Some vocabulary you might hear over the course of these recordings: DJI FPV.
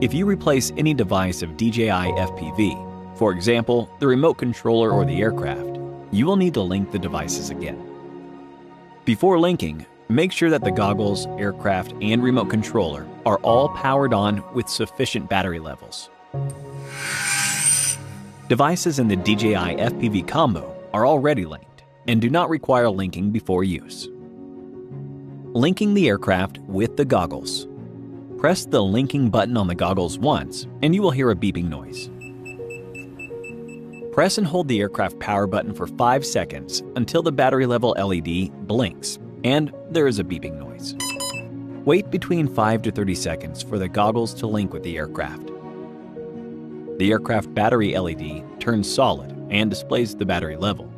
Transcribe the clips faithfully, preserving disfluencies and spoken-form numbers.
If you replace any device of D J I F P V, for example, the remote controller or the aircraft, you will need to link the devices again. Before linking, make sure that the goggles, aircraft, and remote controller are all powered on with sufficient battery levels. Devices in the D J I F P V combo are already linked and do not require linking before use. Linking the aircraft with the goggles. Press the linking button on the goggles once and you will hear a beeping noise. Press and hold the aircraft power button for five seconds until the battery level L E D blinks and there is a beeping noise. Wait between five to thirty seconds for the goggles to link with the aircraft. The aircraft battery L E D turns solid and displays the battery level.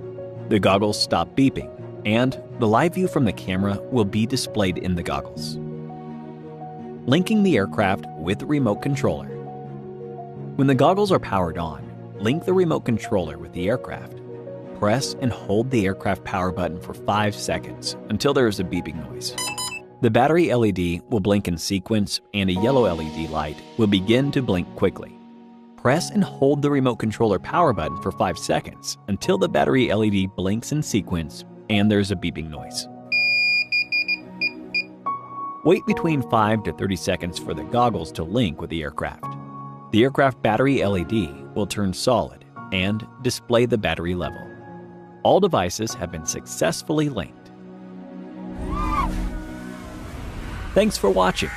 The goggles stop beeping, and the live view from the camera will be displayed in the goggles. Linking the aircraft with the remote controller. When the goggles are powered on, link the remote controller with the aircraft. Press and hold the aircraft power button for five seconds until there is a beeping noise. The battery L E D will blink in sequence and a yellow L E D light will begin to blink quickly. Press and hold the remote controller power button for five seconds until the battery L E D blinks in sequence and there's a beeping noise. Wait between five to thirty seconds for the goggles to link with the aircraft. The aircraft battery L E D will turn solid and display the battery level. All devices have been successfully linked. Thanks for watching.